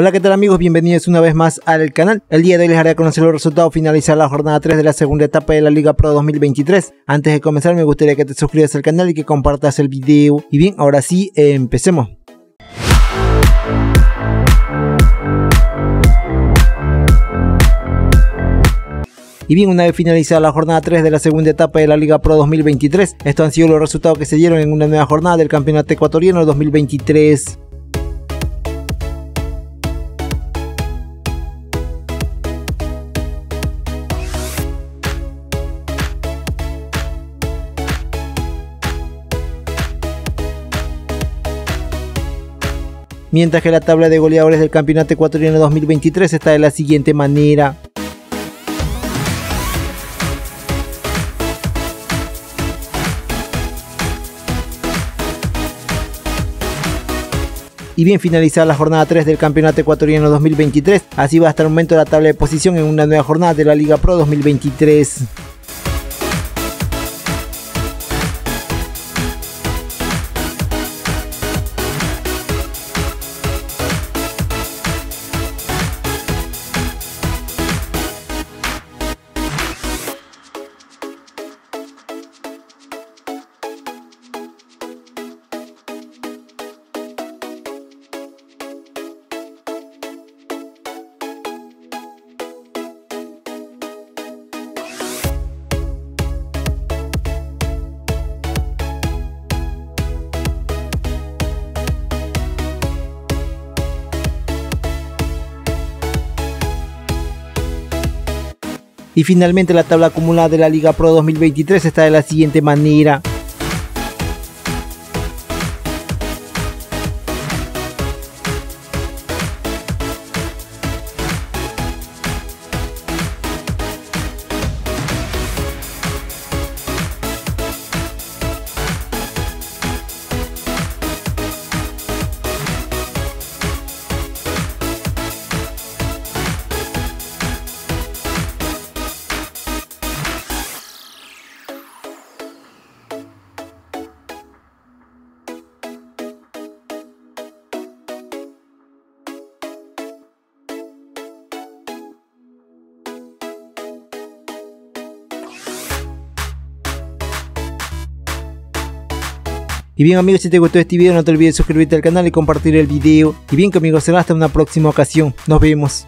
Hola, ¿qué tal amigos? Bienvenidos una vez más al canal. El día de hoy les haré conocer los resultados finalizar la jornada 3 de la segunda etapa de la Liga Pro 2023. Antes de comenzar me gustaría que te suscribas al canal y que compartas el video. Y bien, ahora sí, empecemos. Y bien, una vez finalizada la jornada 3 de la segunda etapa de la Liga Pro 2023, estos han sido los resultados que se dieron en una nueva jornada del Campeonato Ecuatoriano 2023. Mientras que la tabla de goleadores del Campeonato Ecuatoriano 2023 está de la siguiente manera. Y bien, finalizada la jornada 3 del Campeonato Ecuatoriano 2023, así va hasta el momento la tabla de posición en una nueva jornada de la Liga Pro 2023. Y finalmente la tabla acumulada de la Liga Pro 2023 está de la siguiente manera. Y bien amigos, si te gustó este video no te olvides de suscribirte al canal y compartir el video. Y bien, conmigo será hasta una próxima ocasión. Nos vemos.